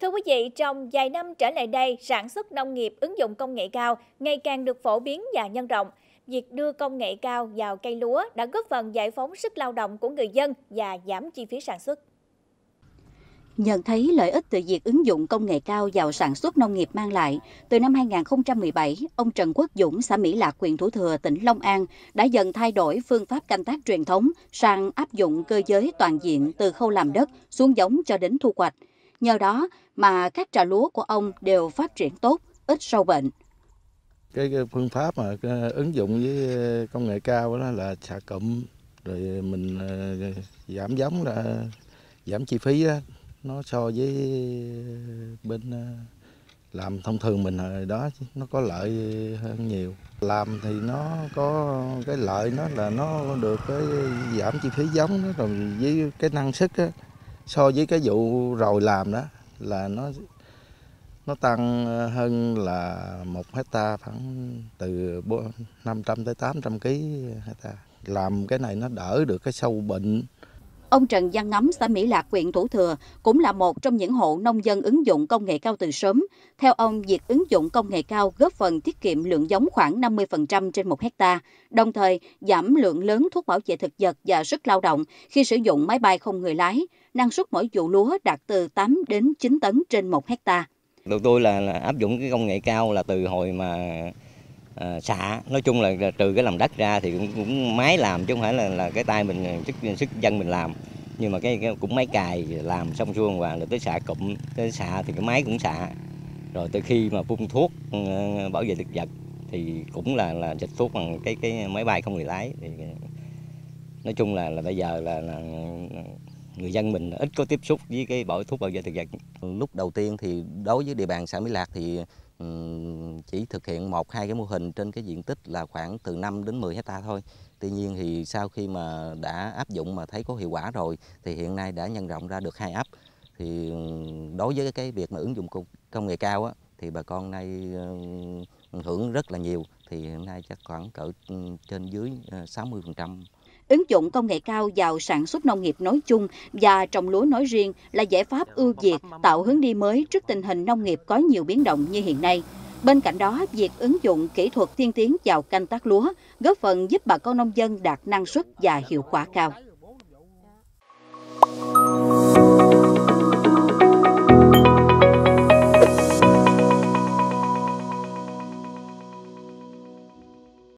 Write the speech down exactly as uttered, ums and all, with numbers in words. Thưa quý vị, trong vài năm trở lại đây, sản xuất nông nghiệp ứng dụng công nghệ cao ngày càng được phổ biến và nhân rộng. Việc đưa công nghệ cao vào cây lúa đã góp phần giải phóng sức lao động của người dân và giảm chi phí sản xuất. Nhận thấy lợi ích từ việc ứng dụng công nghệ cao vào sản xuất nông nghiệp mang lại, từ năm hai nghìn không trăm mười bảy, ông Trần Quốc Dũng, xã Mỹ Lạc, huyện Thủ Thừa, tỉnh Long An đã dần thay đổi phương pháp canh tác truyền thống sang áp dụng cơ giới toàn diện từ khâu làm đất, xuống giống cho đến thu hoạch. Nhờ đó mà các trà lúa của ông đều phát triển tốt, ít sâu bệnh. Cái phương pháp mà ứng dụng với công nghệ cao đó là xạ cụm, rồi mình giảm giống, là giảm chi phí đó. Nó so với bên làm thông thường mình hồi đó nó có lợi hơn nhiều. Làm thì nó có cái lợi, nó là nó được cái giảm chi phí giống đó, rồi với cái năng suất đó, so với cái vụ rồi làm đó là nó nó tăng hơn là một hecta khoảng từ năm trăm tới tám trăm kg hecta. Làm cái này nó đỡ được cái sâu bệnh. Ông Trần Văn Ngắm, xã Mỹ Lạc, huyện Thủ Thừa cũng là một trong những hộ nông dân ứng dụng công nghệ cao từ sớm. Theo ông, việc ứng dụng công nghệ cao góp phần tiết kiệm lượng giống khoảng năm mươi phần trăm trên một hecta, đồng thời giảm lượng lớn thuốc bảo vệ thực vật và sức lao động khi sử dụng máy bay không người lái. Năng suất mỗi vụ lúa đạt từ tám đến chín tấn trên một hecta. Đầu tôi là, là áp dụng cái công nghệ cao là từ hồi mà À, xạ, nói chung là, là trừ cái làm đất ra thì cũng, cũng máy làm chứ không phải là, là cái tay mình, sức, sức dân mình làm. Nhưng mà cái, cái cũng máy cài làm xong xuông và rồi tới xạ cụm, tới xạ thì cái máy cũng xạ. Rồi tới khi mà phun thuốc bảo vệ thực vật thì cũng là là xịt thuốc bằng cái cái máy bay không người lái. Thì nói chung là là bây giờ là, là người dân mình ít có tiếp xúc với cái bảo thuốc bảo vệ thực vật. Lúc đầu tiên thì đối với địa bàn xã Mỹ Lạc thì chỉ thực hiện một hai cái mô hình trên cái diện tích là khoảng từ năm đến mười hecta thôi. Tuy nhiên thì sau khi mà đã áp dụng mà thấy có hiệu quả rồi thì hiện nay đã nhân rộng ra được hai ấp. Thì đối với cái việc mà ứng dụng công nghệ cao á, thì bà con nay hưởng rất là nhiều, thì hiện nay chắc khoảng cỡ trên dưới sáu mươi phần trăm. Ứng dụng công nghệ cao vào sản xuất nông nghiệp nói chung và trồng lúa nói riêng là giải pháp ưu việt, tạo hướng đi mới trước tình hình nông nghiệp có nhiều biến động như hiện nay. Bên cạnh đó, việc ứng dụng kỹ thuật tiên tiến vào canh tác lúa góp phần giúp bà con nông dân đạt năng suất và hiệu quả cao.